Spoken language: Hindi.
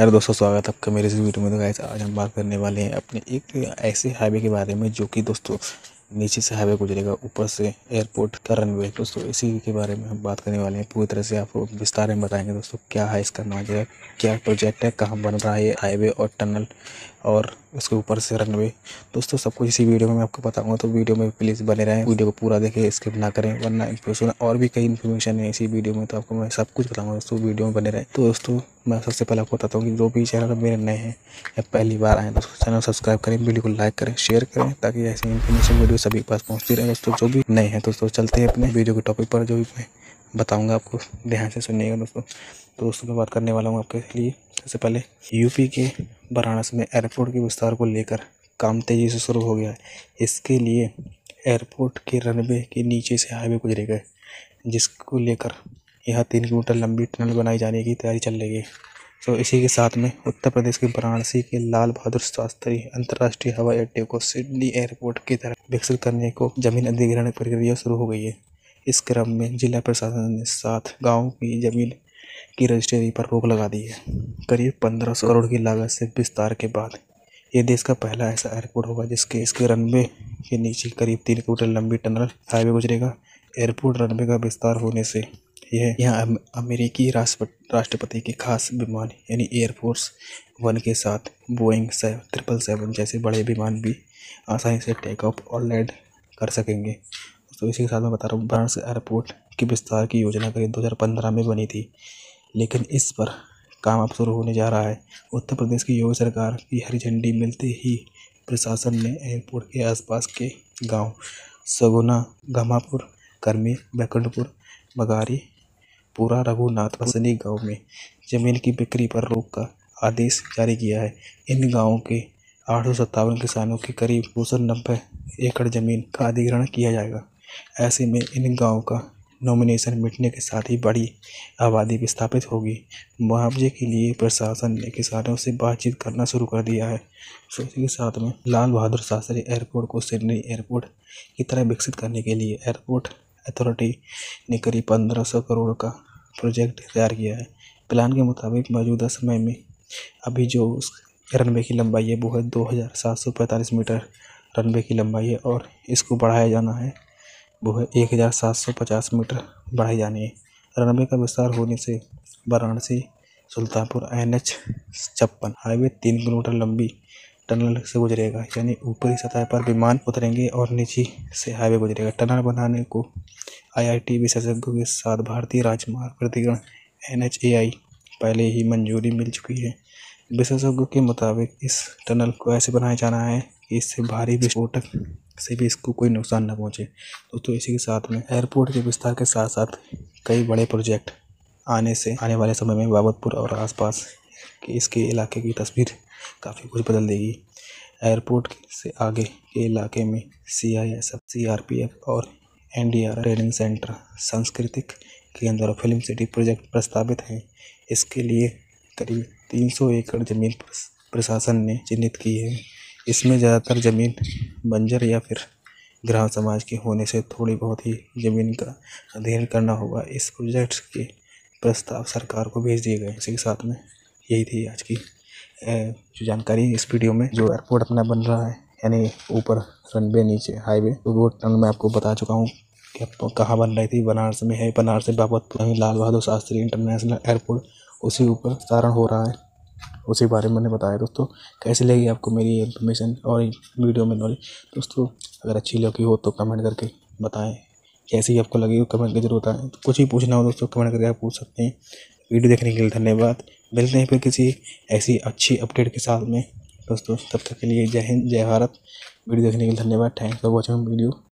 हेलो दोस्तों, स्वागत है आपका मेरे इस वीडियो में। तो गाइस आज हम बात करने वाले हैं अपने एक ऐसे हाईवे के बारे में जो कि दोस्तों नीचे से हाईवे गुजरेगा, ऊपर से एयरपोर्ट का रनवे। दोस्तों इसी के बारे में हम बात करने वाले हैं, पूरी तरह से आपको विस्तार में बताएंगे दोस्तों क्या है इसका नाम, क्या प्रोजेक्ट है, कहाँ बन रहा है ये हाईवे और टनल और उसके ऊपर से रनवे। दोस्तों सब कुछ इसी वीडियो में मैं आपको बताऊंगा, तो वीडियो में प्लीज़ बने रहें, वीडियो को पूरा देखें, स्किप ना करें, वरना इन्फॉर्मेशन और भी कई इन्फॉर्मेशन है इसी वीडियो में, तो आपको मैं सब कुछ बताऊँगा दोस्तों, वीडियो में बने रहें। तो दोस्तों मैं सबसे पहले आपको बताता हूँ कि जो भी चैनल मेरे नए हैं या पहली बार आए तो चैनल सब्सक्राइब करें, वीडियो को लाइक करें, शेयर करें, ताकि ऐसी इन्फॉर्मेशन वीडियो सभी के पास पहुँचती रहे। दोस्तों जो भी नए हैं दोस्तों चलते हैं अपने वीडियो के टॉपिक पर, जो भी मैं बताऊँगा आपको ध्यान से सुनिएगा दोस्तों। तो दोस्तों मैं बात करने वाला हूँ आपके लिए सबसे पहले यूपी के वाराणसी में एयरपोर्ट के विस्तार को लेकर काम तेज़ी से शुरू हो गया है। इसके लिए एयरपोर्ट के रनवे के नीचे से हाईवे गुजरेगा, जिसको लेकर यहाँ 3 किलोमीटर लंबी टनल बनाई जाने की तैयारी चल रही है। तो इसी के साथ में उत्तर प्रदेश के वाराणसी के लाल बहादुर शास्त्री अंतर्राष्ट्रीय हवाई अड्डे को सिडनी एयरपोर्ट की तरफ विकसित करने को जमीन अधिग्रहण प्रक्रिया शुरू हो गई है। इस क्रम में जिला प्रशासन ने 7 गाँव की जमीन की रजिस्ट्री पर रोक लगा दी है। करीब 1500 करोड़ की लागत से विस्तार के बाद ये देश का पहला ऐसा एयरपोर्ट होगा इसके रनवे के नीचे करीब 3 किलोमीटर लंबी टनल हाईवे गुजरेगा। एयरपोर्ट रनवे का विस्तार होने से यह यहाँ अमेरिकी राष्ट्रपति के खास विमान यानी एयरफोर्स वन के साथ बोइंग 777 जैसे बड़े विमान भी आसानी से टेक ऑफ और लैंड कर सकेंगे। तो इसी के साथ मैं बता रहा हूँ वाराणसी एयरपोर्ट के विस्तार की योजना करीब 2015 में बनी थी, लेकिन इस पर काम अब शुरू होने जा रहा है। उत्तर प्रदेश की योगी सरकार की हरी झंडी मिलते ही प्रशासन ने एयरपोर्ट के आसपास के गांव सगुना, घमापुर, कर्मी, बैकुंठपुर, बगारी, पूरा, रघुनाथ, बसनी गांव में जमीन की बिक्री पर रोक का आदेश जारी किया है। इन गांवों के 857 किसानों के करीब 290 एकड़ ज़मीन का अधिग्रहण किया जाएगा। ऐसे में इन गाँव का नॉमिनेशन मिटने के साथ ही बड़ी आबादी विस्थापित होगी। मुआवजे के लिए प्रशासन ने किसानों से बातचीत करना शुरू कर दिया है। तो इसी के साथ में लाल बहादुर शास्त्री एयरपोर्ट को सिडनी एयरपोर्ट की तरह विकसित करने के लिए एयरपोर्ट अथॉरिटी ने करीब 1500 करोड़ का प्रोजेक्ट तैयार किया है। प्लान के मुताबिक मौजूदा समय में अभी जो उस रनवे की लंबाई है वो है 2745 मीटर रनवे की लंबाई है, और इसको बढ़ाया जाना है वो है 1750 मीटर बढ़ाई जानी है। रनवे का विस्तार होने से Varanasi Sultanpur NH-56 highway 3 kilometre लंबी टनल से गुजरेगा, यानी ऊपरी सतह पर विमान उतरेंगे और नीचे से हाईवे गुजरेगा। टनल बनाने को आईआईटी विशेषज्ञों के साथ भारतीय राजमार्ग प्राधिकरण (एनएचएआई) पहले ही मंजूरी मिल चुकी है। विशेषज्ञों के मुताबिक इस टनल को ऐसे बनाया जाना है कि इससे भारी विस्फोटक से भी इसको कोई नुकसान न पहुंचे। तो इसी के साथ में एयरपोर्ट के विस्तार के साथ साथ कई बड़े प्रोजेक्ट आने वाले समय में बाबतपुर और आसपास के इसके इलाके की तस्वीर काफ़ी कुछ बदल देगी। एयरपोर्ट से आगे के इलाके में सीआईएसएफ, सीआरपीएफ और एनडीआर ट्रेनिंग सेंटर, सांस्कृतिक केंद्र और फिल्म सिटी प्रोजेक्ट प्रस्तावित हैं। इसके लिए करीब 300 एकड़ ज़मीन प्रशासन ने चिन्हित की है। इसमें ज़्यादातर ज़मीन बंजर या फिर ग्राम समाज के होने से थोड़ी बहुत ही ज़मीन का अध्ययन करना होगा। इस प्रोजेक्ट के प्रस्ताव सरकार को भेज दिए गए। इसी के साथ में यही थी आज की जो जानकारी इस वीडियो में। जो एयरपोर्ट अपना बन रहा है यानी ऊपर रनवे नीचे हाईवे, तो वो टनल मैं आपको बता चुका हूँ कि कहाँ बन रही थी, बनारस में है। बनारस से बाबतपुर लाल बहादुर शास्त्री इंटरनेशनल एयरपोर्ट उसी ऊपर विस्तार हो रहा है, उसी बारे में मैंने बताया दोस्तों। कैसी लगी आपको मेरी इन्फॉर्मेशन और वीडियो में नॉलेज दोस्तों? अगर अच्छी लगी हो तो कमेंट करके बताएं, कैसी आपको लगी हो कमेंट करके जरूर बताएं। कुछ ही पूछना हो दोस्तों कमेंट करके आप पूछ सकते हैं। वीडियो देखने के लिए धन्यवाद। मिलते हैं फिर किसी ऐसी अच्छी अपडेट के साथ में दोस्तों। तब तक के लिए जय हिंद, जय भारत। वीडियो देखने के लिए धन्यवाद। Thanks for watching video.